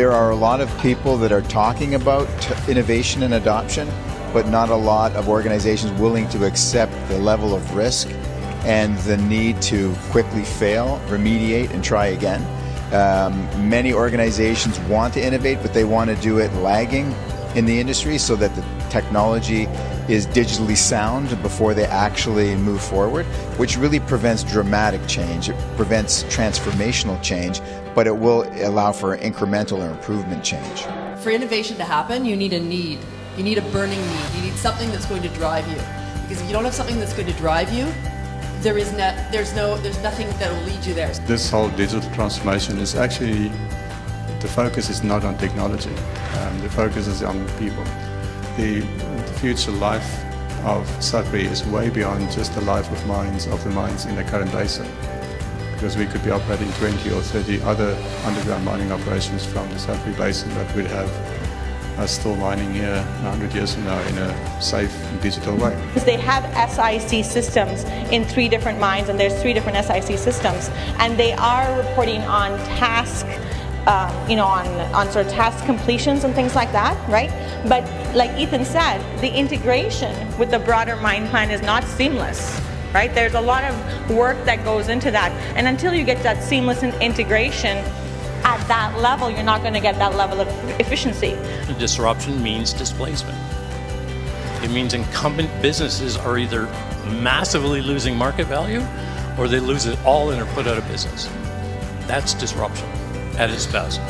There are a lot of people that are talking about innovation and adoption, but not a lot of organizations willing to accept the level of risk and the need to quickly fail, remediate, and try again. Many organizations want to innovate, but they want to do it lagging in the industry so that the technology is digitally sound before they actually move forward, which really prevents dramatic change. It prevents transformational change, but it will allow for incremental or improvement change. For innovation to happen, you need a need. You need a burning need. You need something that's going to drive you. Because if you don't have something that's going to drive you, there's nothing that will lead you there. This whole digital transformation is actually, the focus is not on technology. The focus is on people. The future life of Sudbury is way beyond just the life of the mines in the current basin, because we could be operating 20 or 30 other underground mining operations from the Sudbury basin that would have us still mining here 100 years from now in a safe and digital way. They have SIC systems in 3 different mines, and there's 3 different SIC systems, and they are reporting on task on sort of task completions and things like that, right? But like Ethan said, the integration with the broader mine plan is not seamless, right? There's a lot of work that goes into that, and until you get that seamless integration at that level, you're not going to get that level of efficiency. Disruption means displacement. It means incumbent businesses are either massively losing market value, or they lose it all and are put out of business. That's disruption at its best.